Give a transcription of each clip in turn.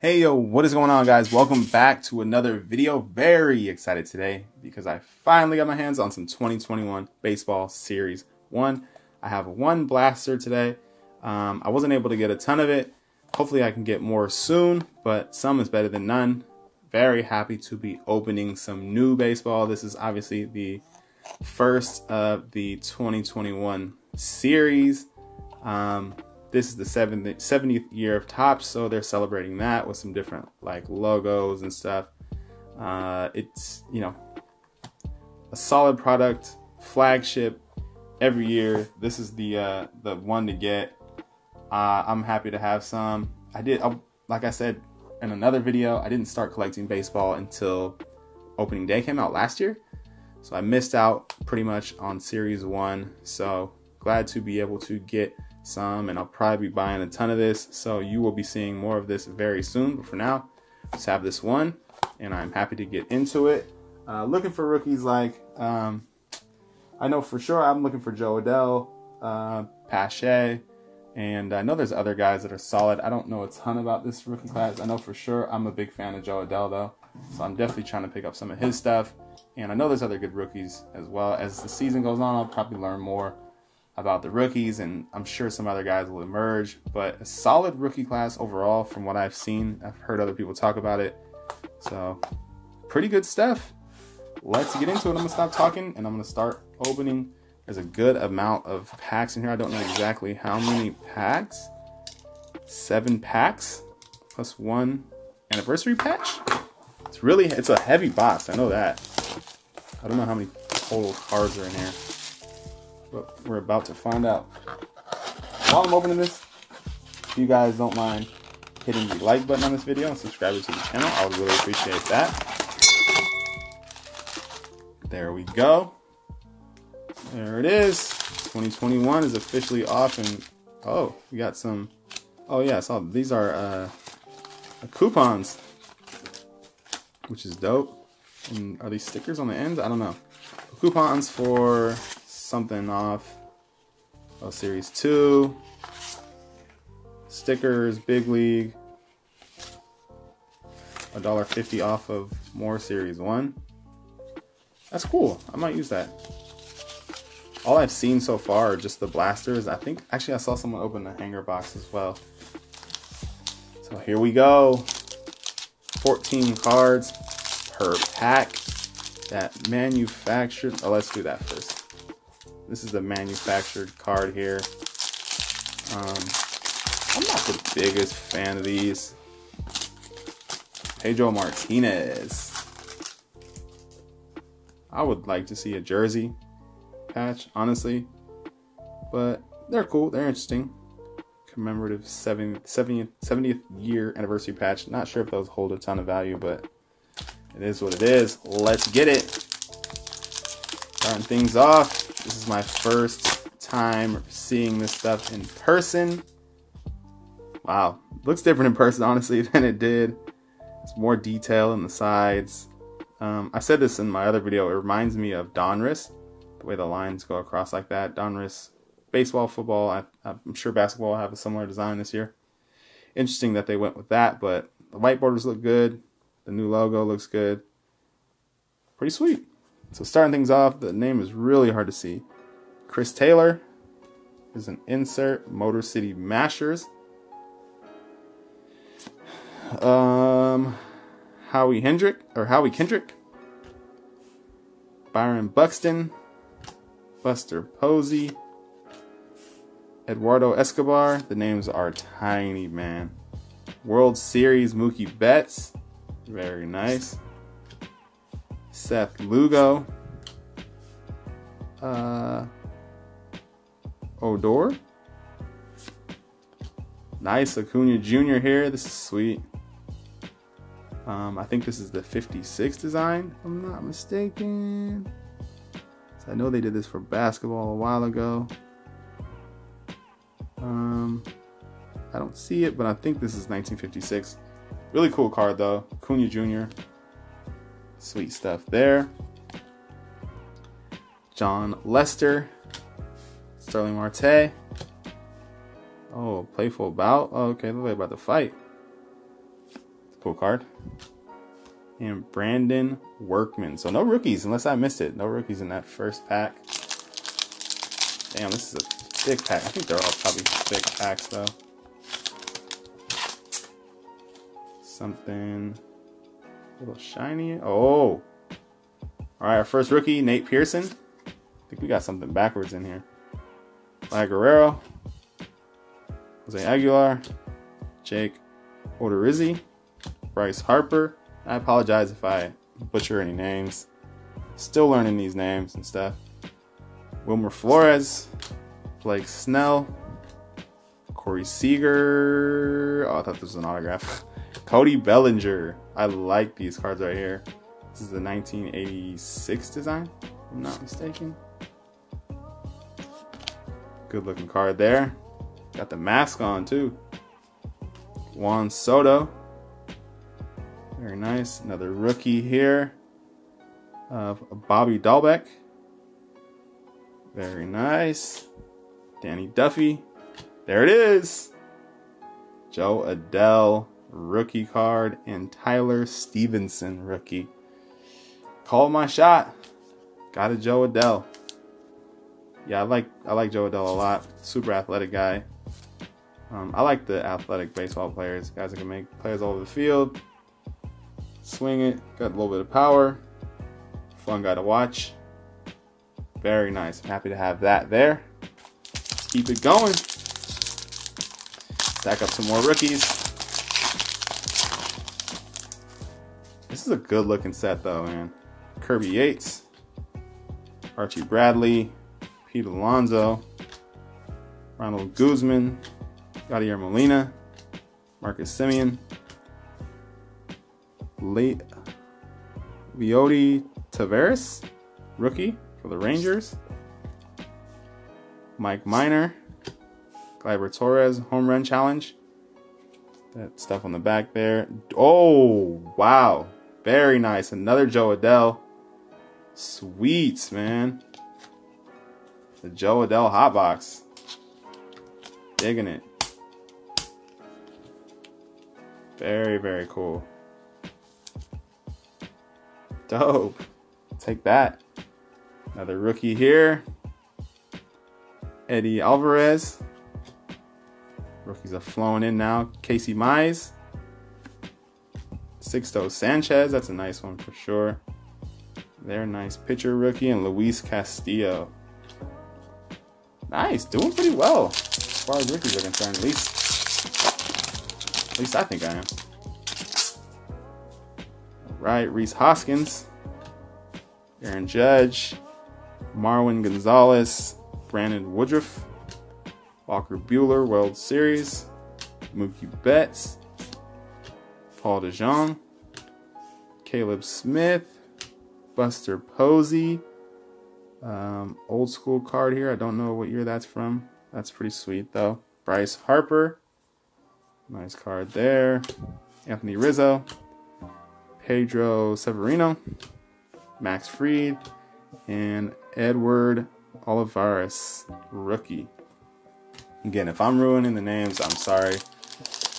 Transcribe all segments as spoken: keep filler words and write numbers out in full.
Hey yo, what is going on guys? Welcome back to another video. Very excited today because I finally got my hands on some twenty twenty-one baseball series one. I have one blaster today. Um, I wasn't able to get a ton of it. Hopefully I can get more soon, but some is better than none. Very happy to be opening some new baseball. This is obviously the first of the twenty twenty-one series. Um, This is the seventieth year of Topps, so they're celebrating that with some different like logos and stuff. Uh, it's, you know, a solid product, flagship every year. This is the uh, the one to get. Uh, I'm happy to have some. I did, I, like I said in another video, I didn't start collecting baseball until opening day came out last year, so I missed out pretty much on series one. So glad to be able to get some, and I'll probably be buying a ton of this, so you will be seeing more of this very soon. But for now, let's have this one, and I'm happy to get into it. Uh, looking for rookies like um, I know for sure I'm looking for Jo Adell, uh, Pache, and I know there's other guys that are solid. I don't know a ton about this rookie class. I know for sure I'm a big fan of Jo Adell though, so I'm definitely trying to pick up some of his stuff. And I know there's other good rookies as well. As the season goes on, I'll probably learn more about the rookies, and I'm sure some other guys will emerge, but a solid rookie class overall from what I've seen. I've heard other people talk about it, so pretty good stuff. Let's get into it. I'm gonna stop talking and I'm gonna start opening. There's a good amount of packs in here. I don't know exactly how many packs. Seven packs plus one anniversary patch. It's really, it's a heavy box, I know that. I don't know how many total cards are in here, but we're about to find out. While I'm opening this, if you guys don't mind hitting the like button on this video and subscribing to the channel, I would really appreciate that. There we go. There it is. twenty twenty-one is officially off, and oh, we got some. Oh yeah, I saw these are uh, coupons, which is dope. And are these stickers on the ends? I don't know. Coupons for something off. Oh, series two. Stickers, big league. a dollar fifty off of more series one. That's cool. I might use that. All I've seen so far are just the blasters. I think actually I saw someone open the hanger box as well. So here we go. fourteen cards per pack. That manufactured. Oh, let's do that first. This is the manufactured card here. Um, I'm not the biggest fan of these. Pedro Martinez. I would like to see a jersey patch, honestly. But they're cool. They're interesting. Commemorative seventieth year anniversary patch. Not sure if those hold a ton of value, but it is what it is. Let's get it. Starting things off. This is my first time seeing this stuff in person. Wow, looks different in person, honestly, than it did. It's more detail in the sides. Um, I said this in my other video. It reminds me of Donruss, the way the lines go across like that. Donruss, baseball, football. I, I'm sure basketball will have a similar design this year. Interesting that they went with that, but the white borders look good. The new logo looks good. Pretty sweet. So starting things off, the name is really hard to see. Chris Taylor is an insert. Motor City Mashers. Um, Howie Kendrick or Howie Kendrick. Byron Buxton. Buster Posey. Eduardo Escobar. The names are tiny, man. World Series Mookie Betts. Very nice. Seth Lugo, uh, Odor, nice. Acuña Junior here. This is sweet. Um, I think this is the fifty-six design, if I'm not mistaken. So I know they did this for basketball a while ago. Um, I don't see it, but I think this is nineteen fifty-six. Really cool card though, Acuña Junior Sweet stuff there. Jon Lester. Starling Marte. Oh, playful bout. Oh, okay, they're about to fight. Cool card. And Brandon Workman. So no rookies, unless I missed it. No rookies in that first pack. Damn, this is a thick pack. I think they're all probably thick packs, though. Something a little shiny. Oh! Alright, our first rookie, Nate Pearson. I think we got something backwards in here. Blake Guerrero. Jose Aguilar. Jake Odorizzi. Bryce Harper. I apologize if I butcher any names. Still learning these names and stuff. Wilmer Flores. Blake Snell. Corey Seager. Oh, I thought this was an autograph. Cody Bellinger. I like these cards right here. This is the nineteen eighty-six design, if I'm not mistaken. Good looking card there. Got the mask on too. Juan Soto. Very nice. Another rookie here of Bobby Dalbec. Very nice. Danny Duffy. There it is. Jo Adell rookie card and Tyler Stevenson rookie. Called my shot. Got a Jo Adell. Yeah, I like I like Jo Adell a lot. Super athletic guy. Um, I like the athletic baseball players. Guys that can make plays all over the field. Swing it, got a little bit of power, fun guy to watch. Very nice. I'm happy to have that there. Let's keep it going. Stack up some more rookies. This is a good looking set though, man. Kirby Yates, Archie Bradley, Pete Alonso, Ronald Guzman, Yadier Molina, Marcus Semien, Le Leody Taveras, rookie for the Rangers. Mike Minor, Gleyber Torres, home run challenge. That stuff on the back there. Oh, wow. Very nice. Another Jo Adell. Sweet, man. The Jo Adell hot box. Digging it. Very, very cool. Dope. Take that. Another rookie here. Eddie Alvarez. Rookies are flowing in now. Casey Mize. Sixto Sanchez. That's a nice one for sure. They're nice pitcher rookie. And Luis Castillo. Nice. Doing pretty well as far as rookies are concerned. At least, at least I think I am. Right, Reese Hoskins, Aaron Judge, Marwin Gonzalez, Brandon Woodruff, Walker Buehler, World Series, Mookie Betts, Paul DeJong, Caleb Smith, Buster Posey. Um, old school card here. I don't know what year that's from. That's pretty sweet though. Bryce Harper. Nice card there. Anthony Rizzo. Pedro Severino, Max Fried, and Edward Olivares, rookie. Again, if I'm ruining the names, I'm sorry.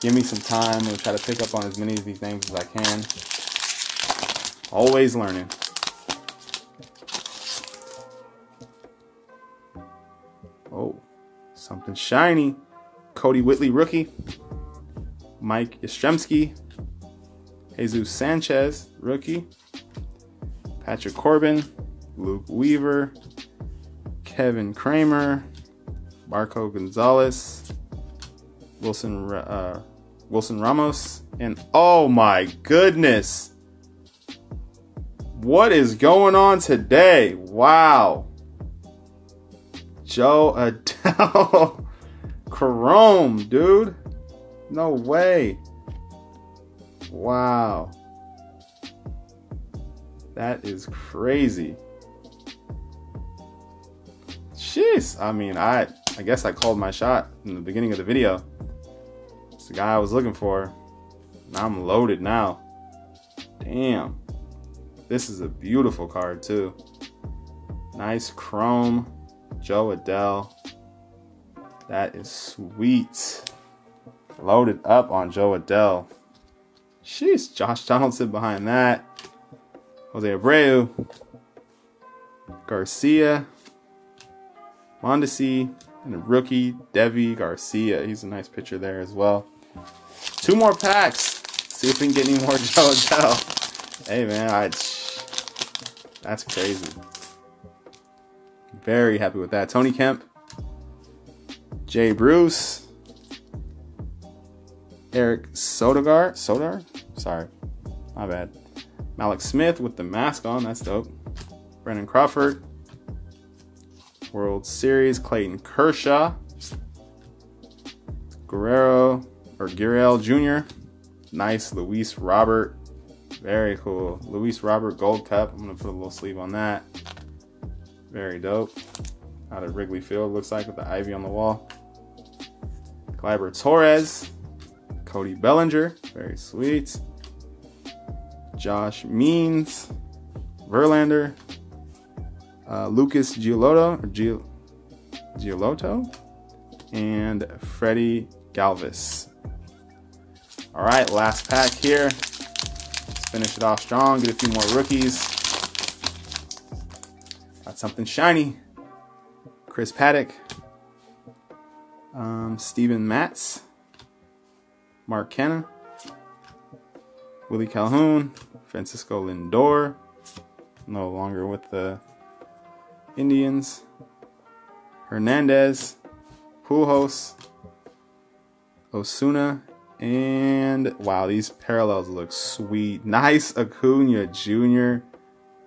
Give me some time. We'll try to pick up on as many of these names as I can. Always learning. Oh, something shiny. Cody Whitley, rookie. Mike Yastrzemski. Jesus Sanchez, rookie. Patrick Corbin, Luke Weaver, Kevin Kramer, Marco Gonzalez, Wilson uh, Wilson Ramos, and oh my goodness, what is going on today? Wow, Jo Adell, Chrome, dude, no way. Wow. That is crazy. Jeez. I mean, I I guess I called my shot in the beginning of the video. It's the guy I was looking for. Now I'm loaded now. Damn. This is a beautiful card too. Nice chrome Jo Adell. That is sweet. Loaded up on Jo Adell. Sheesh, Josh Donaldson behind that. Jose Abreu. Garcia. Mondesi. And a rookie, Devi Garcia. He's a nice pitcher there as well. Two more packs. See if we can get any more Jo Adell. Hey, man. I, that's crazy. Very happy with that. Tony Kemp. Jay Bruce. Eric Sodegaard. Sodar? Sorry. My bad. Malik Smith with the mask on. That's dope. Brandon Crawford. World Series, Clayton Kershaw, Guerrero, or Gurriel Junior Nice, Luis Robert, very cool. Luis Robert Gold Cup, I'm going to put a little sleeve on that. Very dope. Out of Wrigley Field, looks like, with the ivy on the wall. Gleyber Torres, Cody Bellinger, very sweet. Josh Means, Verlander. Uh, Lucas Giolotto, or Gio, Giolotto, and Freddie Galvis. All right, last pack here. Let's finish it off strong. Get a few more rookies. Got something shiny. Chris Paddock, um, Steven Matz, Mark Canha, Willie Calhoun, Francisco Lindor. No longer with the Indians, Hernandez, Pujols, Osuna, and wow, these parallels look sweet. Nice Acuna Junior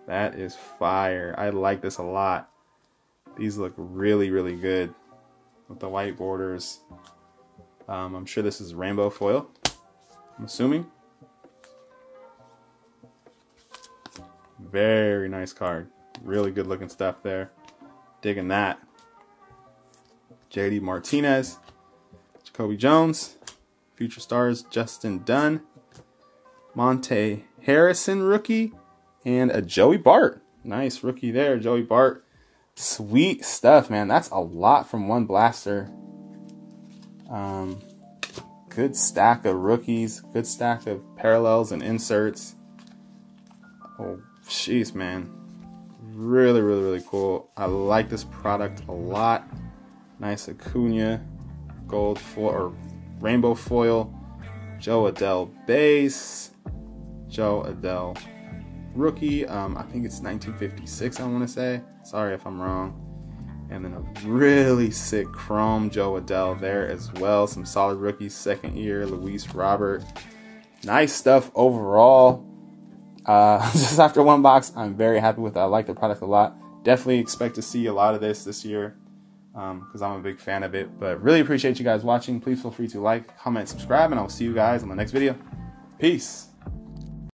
That is fire. I like this a lot. These look really, really good with the white borders. Um, I'm sure this is rainbow foil, I'm assuming. Very nice card. Really good looking stuff there. Digging that. J D Martinez. Jacoby Jones. Future Stars Justin Dunn. Monte Harrison rookie. And a Joey Bart. Nice rookie there, Joey Bart. Sweet stuff, man. That's a lot from one blaster. Um, good stack of rookies. Good stack of parallels and inserts. Oh, jeez, man. Really, really, really cool. I like this product a lot. Nice Acuna, gold foil, or rainbow foil. Jo Adell base. Jo Adell rookie. Um, I think it's nineteen fifty-six, I want to say. Sorry if I'm wrong. And then a really sick chrome Jo Adell there as well. Some solid rookies, second year, Luis Robert. Nice stuff overall. Uh, just after one box, I'm very happy with it. I like the product a lot. Definitely expect to see a lot of this this year because um, I'm a big fan of it. But really appreciate you guys watching. Please feel free to like, comment, subscribe, and I'll see you guys on the next video. Peace.